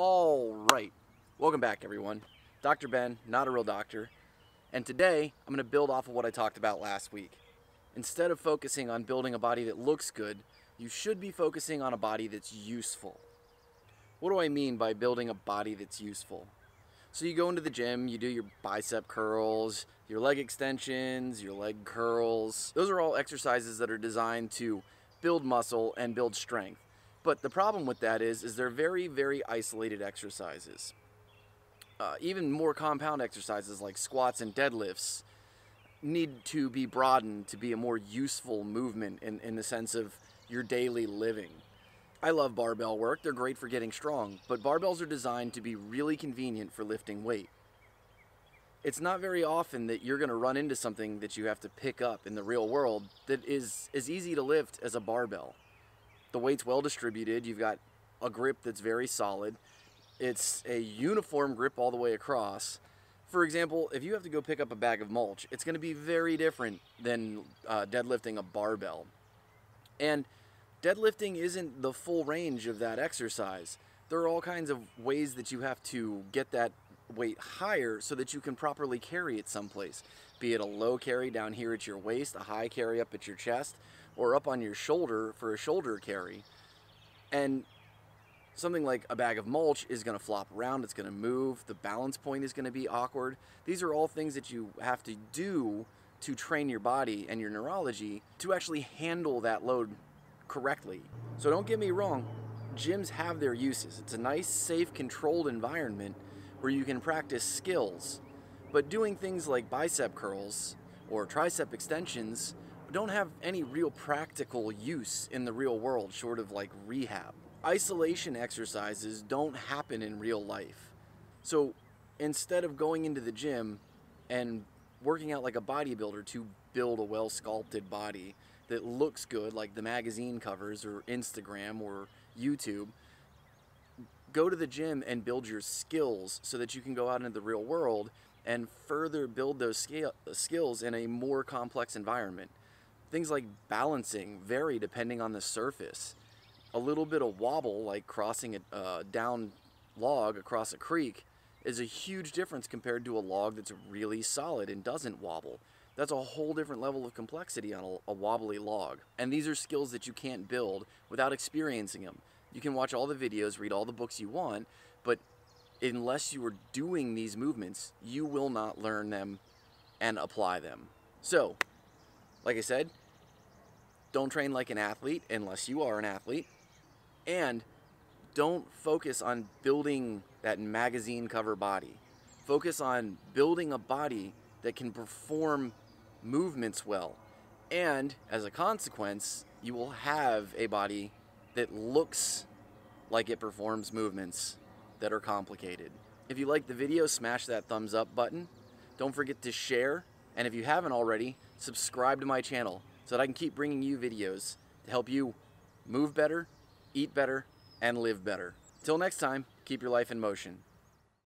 All right, welcome back everyone. Dr. Ben, not a real doctor, and today I'm going to build off of what I talked about last week. Instead of focusing on building a body that looks good, you should be focusing on a body that's useful. What do I mean by building a body that's useful? So you go into the gym, you do your bicep curls, your leg extensions, your leg curls. Those are all exercises that are designed to build muscle and build strength. But the problem with that is they're very, very isolated exercises. Even more compound exercises like squats and deadlifts need to be broadened to be a more useful movement in the sense of your daily living. I love barbell work. They're great for getting strong, but barbells are designed to be really convenient for lifting weight. It's not very often that you're going to run into something that you have to pick up in the real world that is as easy to lift as a barbell. The weight's well distributed, you've got a grip that's very solid, it's a uniform grip all the way across. For example, if you have to go pick up a bag of mulch, it's going to be very different than deadlifting a barbell. And deadlifting isn't the full range of that exercise. There are all kinds of ways that you have to get that weight higher so that you can properly carry it someplace, be it a low carry down here at your waist, a high carry up at your chest, or up on your shoulder for a shoulder carry. And something like a bag of mulch is going to flop around, it's going to move, the balance point is going to be awkward. These are all things that you have to do to train your body and your neurology to actually handle that load correctly. So don't get me wrong, gyms have their uses. It's a nice, safe, controlled environment where you can practice skills, but doing things like bicep curls or tricep extensions don't have any real practical use in the real world, short of like rehab. Isolation exercises don't happen in real life. So instead of going into the gym and working out like a bodybuilder to build a well-sculpted body that looks good, like the magazine covers or Instagram or YouTube, go to the gym and build your skills so that you can go out into the real world and further build those skills in a more complex environment. Things like balancing vary depending on the surface. A little bit of wobble, like crossing a down log across a creek, is a huge difference compared to a log that's really solid and doesn't wobble. That's a whole different level of complexity on a wobbly log. And these are skills that you can't build without experiencing them. You can watch all the videos, read all the books you want, but unless you are doing these movements, you will not learn them and apply them. So, like I said, don't train like an athlete unless you are an athlete, and don't focus on building that magazine cover body. Focus on building a body that can perform movements well, and as a consequence, you will have a body that looks like it performs movements that are complicated. If you like the video, smash that thumbs up button. Don't forget to share, and if you haven't already, subscribe to my channel so that I can keep bringing you videos to help you move better, eat better, and live better. Till next time, keep your life in motion.